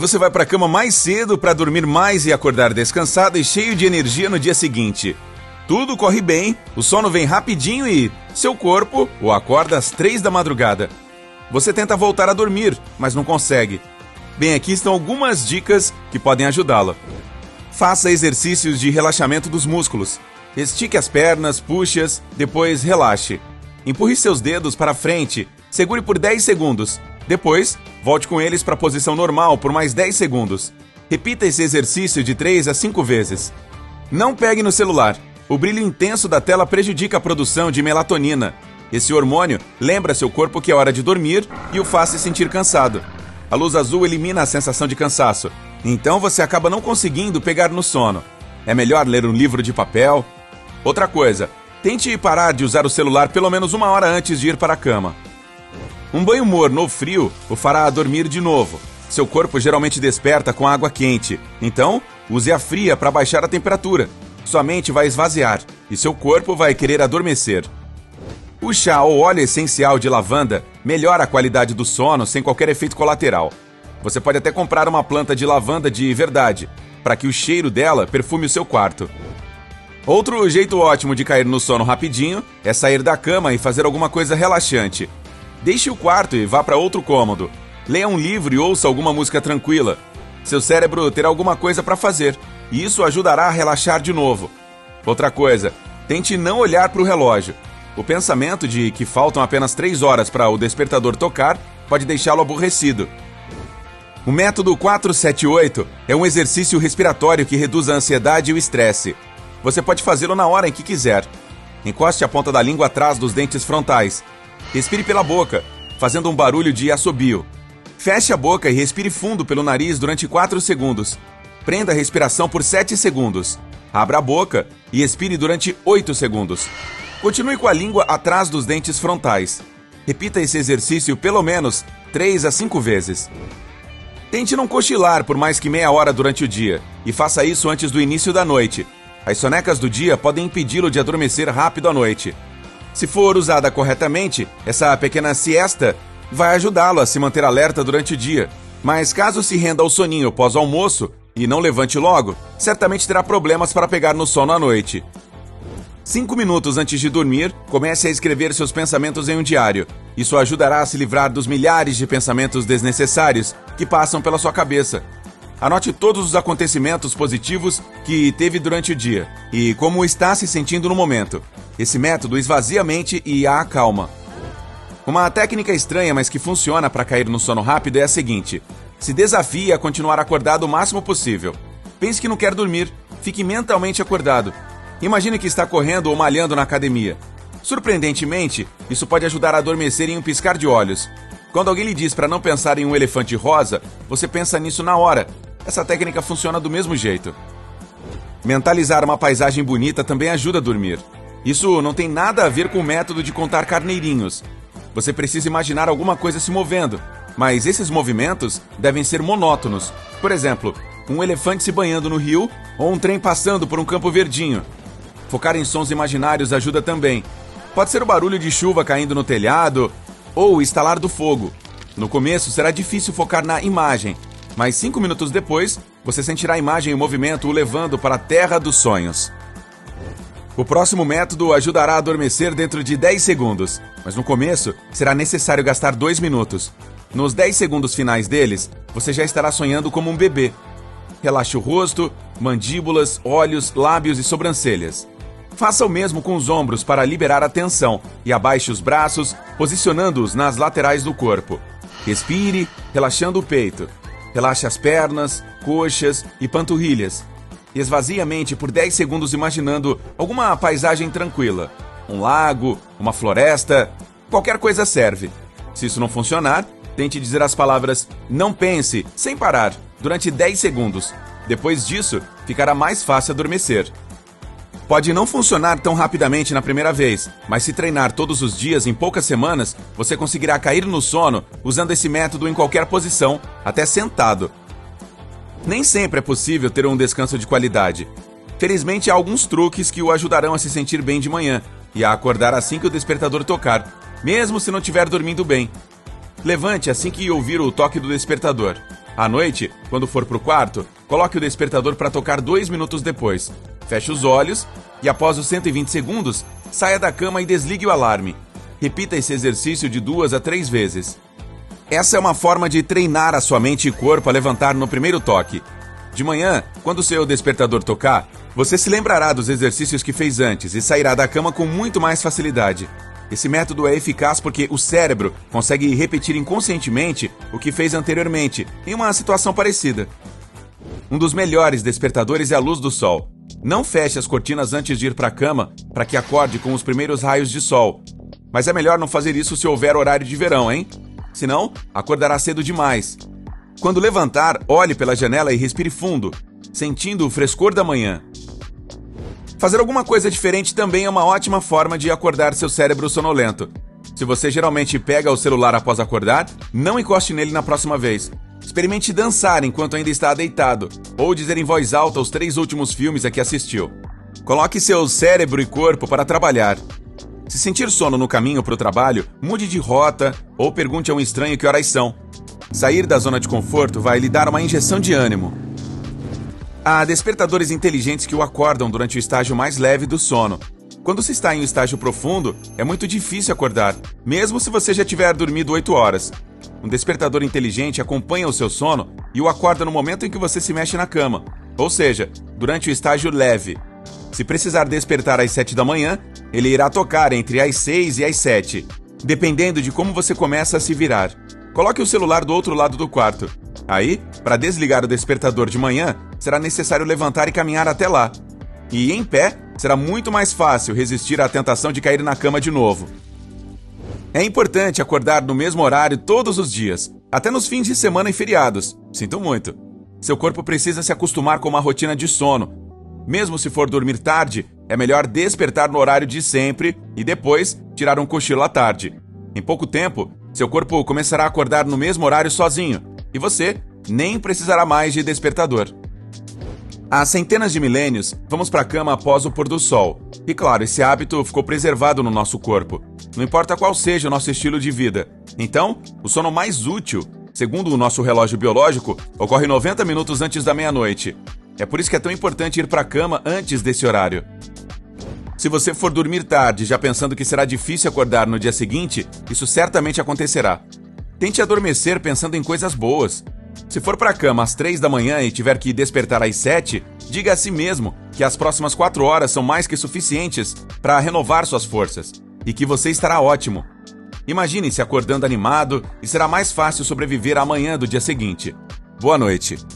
Você vai para a cama mais cedo para dormir mais e acordar descansado e cheio de energia no dia seguinte. Tudo corre bem, o sono vem rapidinho e seu corpo o acorda às 3 da madrugada. Você tenta voltar a dormir, mas não consegue. Bem, aqui estão algumas dicas que podem ajudá-la. Faça exercícios de relaxamento dos músculos. Estique as pernas, puxe-as, depois relaxe. Empurre seus dedos para frente, segure por 10 segundos. Depois, volte com eles para a posição normal por mais 10 segundos. Repita esse exercício de 3 a 5 vezes. Não pegue no celular. O brilho intenso da tela prejudica a produção de melatonina. Esse hormônio lembra seu corpo que é hora de dormir e o faz se sentir cansado. A luz azul elimina a sensação de cansaço. Então você acaba não conseguindo pegar no sono. É melhor ler um livro de papel. Outra coisa, tente parar de usar o celular pelo menos 1 hora antes de ir para a cama. Um banho morno ou frio o fará dormir de novo. Seu corpo geralmente desperta com água quente. Então, use a fria para baixar a temperatura. Sua mente vai esvaziar e seu corpo vai querer adormecer. O chá ou óleo essencial de lavanda melhora a qualidade do sono sem qualquer efeito colateral. Você pode até comprar uma planta de lavanda de verdade, para que o cheiro dela perfume o seu quarto. Outro jeito ótimo de cair no sono rapidinho é sair da cama e fazer alguma coisa relaxante. Deixe o quarto e vá para outro cômodo. Leia um livro e ouça alguma música tranquila. Seu cérebro terá alguma coisa para fazer e isso ajudará a relaxar de novo. Outra coisa, tente não olhar para o relógio. O pensamento de que faltam apenas 3 horas para o despertador tocar pode deixá-lo aborrecido. O método 478 é um exercício respiratório que reduz a ansiedade e o estresse. Você pode fazê-lo na hora em que quiser. Encoste a ponta da língua atrás dos dentes frontais. Respire pela boca, fazendo um barulho de assobio. Feche a boca e respire fundo pelo nariz durante 4 segundos. Prenda a respiração por 7 segundos. Abra a boca e expire durante 8 segundos. Continue com a língua atrás dos dentes frontais. Repita esse exercício pelo menos 3 a 5 vezes. Tente não cochilar por mais que meia hora durante o dia e faça isso antes do início da noite. As sonecas do dia podem impedi-lo de adormecer rápido à noite. Se for usada corretamente, essa pequena siesta vai ajudá-lo a se manter alerta durante o dia. Mas caso se renda ao soninho pós o almoço e não levante logo, certamente terá problemas para pegar no sono à noite. 5 minutos antes de dormir, comece a escrever seus pensamentos em um diário. Isso ajudará a se livrar dos milhares de pensamentos desnecessários que passam pela sua cabeça. Anote todos os acontecimentos positivos que teve durante o dia e como está se sentindo no momento. Esse método esvazia a mente e a acalma. Uma técnica estranha, mas que funciona para cair no sono rápido é a seguinte: se desafie a continuar acordado o máximo possível. Pense que não quer dormir, fique mentalmente acordado. Imagine que está correndo ou malhando na academia. Surpreendentemente, isso pode ajudar a adormecer em um piscar de olhos. Quando alguém lhe diz para não pensar em um elefante rosa, você pensa nisso na hora. Essa técnica funciona do mesmo jeito. Mentalizar uma paisagem bonita também ajuda a dormir. Isso não tem nada a ver com o método de contar carneirinhos. Você precisa imaginar alguma coisa se movendo, mas esses movimentos devem ser monótonos. Por exemplo, um elefante se banhando no rio ou um trem passando por um campo verdinho. Focar em sons imaginários ajuda também. Pode ser o barulho de chuva caindo no telhado ou o estalar do fogo. No começo será difícil focar na imagem, mas 5 minutos depois, você sentirá a imagem em movimento o levando para a terra dos sonhos. O próximo método ajudará a adormecer dentro de 10 segundos, mas no começo será necessário gastar 2 minutos. Nos 10 segundos finais deles, você já estará sonhando como um bebê. Relaxe o rosto, mandíbulas, olhos, lábios e sobrancelhas. Faça o mesmo com os ombros para liberar a tensão e abaixe os braços, posicionando-os nas laterais do corpo. Respire, relaxando o peito. Relaxe as pernas, coxas e panturrilhas. Esvazie a mente por 10 segundos imaginando alguma paisagem tranquila. Um lago, uma floresta, qualquer coisa serve. Se isso não funcionar, tente dizer as palavras "não pense" sem parar durante 10 segundos. Depois disso, ficará mais fácil adormecer. Pode não funcionar tão rapidamente na primeira vez, mas se treinar todos os dias em poucas semanas, você conseguirá cair no sono usando esse método em qualquer posição, até sentado. Nem sempre é possível ter um descanso de qualidade. Felizmente, há alguns truques que o ajudarão a se sentir bem de manhã e a acordar assim que o despertador tocar, mesmo se não estiver dormindo bem. Levante assim que ouvir o toque do despertador. À noite, quando for para o quarto, coloque o despertador para tocar 2 minutos depois. Feche os olhos e, após os 120 segundos, saia da cama e desligue o alarme. Repita esse exercício de 2 a 3 vezes. Essa é uma forma de treinar a sua mente e corpo a levantar no primeiro toque. De manhã, quando o seu despertador tocar, você se lembrará dos exercícios que fez antes e sairá da cama com muito mais facilidade. Esse método é eficaz porque o cérebro consegue repetir inconscientemente o que fez anteriormente, em uma situação parecida. Um dos melhores despertadores é a luz do sol. Não feche as cortinas antes de ir para a cama para que acorde com os primeiros raios de sol. Mas é melhor não fazer isso se houver horário de verão, hein? Senão, acordará cedo demais. Quando levantar, olhe pela janela e respire fundo, sentindo o frescor da manhã. Fazer alguma coisa diferente também é uma ótima forma de acordar seu cérebro sonolento. Se você geralmente pega o celular após acordar, não encoste nele na próxima vez. Experimente dançar enquanto ainda está deitado, ou dizer em voz alta os 3 últimos filmes a que assistiu. Coloque seu cérebro e corpo para trabalhar. Se sentir sono no caminho para o trabalho, mude de rota ou pergunte a um estranho que horas são. Sair da zona de conforto vai lhe dar uma injeção de ânimo. Há despertadores inteligentes que o acordam durante o estágio mais leve do sono. Quando se está em um estágio profundo, é muito difícil acordar, mesmo se você já tiver dormido 8 horas. Um despertador inteligente acompanha o seu sono e o acorda no momento em que você se mexe na cama, ou seja, durante o estágio leve. Se precisar despertar às 7 da manhã, ele irá tocar entre as 6 e as 7, dependendo de como você começa a se virar. Coloque o celular do outro lado do quarto. Aí, para desligar o despertador de manhã, será necessário levantar e caminhar até lá. E em pé, será muito mais fácil resistir à tentação de cair na cama de novo. É importante acordar no mesmo horário todos os dias, até nos fins de semana e feriados. Sinto muito. Seu corpo precisa se acostumar com uma rotina de sono. Mesmo se for dormir tarde, é melhor despertar no horário de sempre e depois tirar um cochilo à tarde. Em pouco tempo, seu corpo começará a acordar no mesmo horário sozinho, e você nem precisará mais de despertador. Há centenas de milênios, vamos para a cama após o pôr do sol. E claro, esse hábito ficou preservado no nosso corpo. Não importa qual seja o nosso estilo de vida. Então, o sono mais útil, segundo o nosso relógio biológico, ocorre 90 minutos antes da meia-noite. É por isso que é tão importante ir para a cama antes desse horário. Se você for dormir tarde já pensando que será difícil acordar no dia seguinte, isso certamente acontecerá. Tente adormecer pensando em coisas boas. Se for para a cama às 3 da manhã e tiver que despertar às 7, diga a si mesmo que as próximas 4 horas são mais que suficientes para renovar suas forças e que você estará ótimo. Imagine-se acordando animado e será mais fácil sobreviver à manhã do dia seguinte. Boa noite.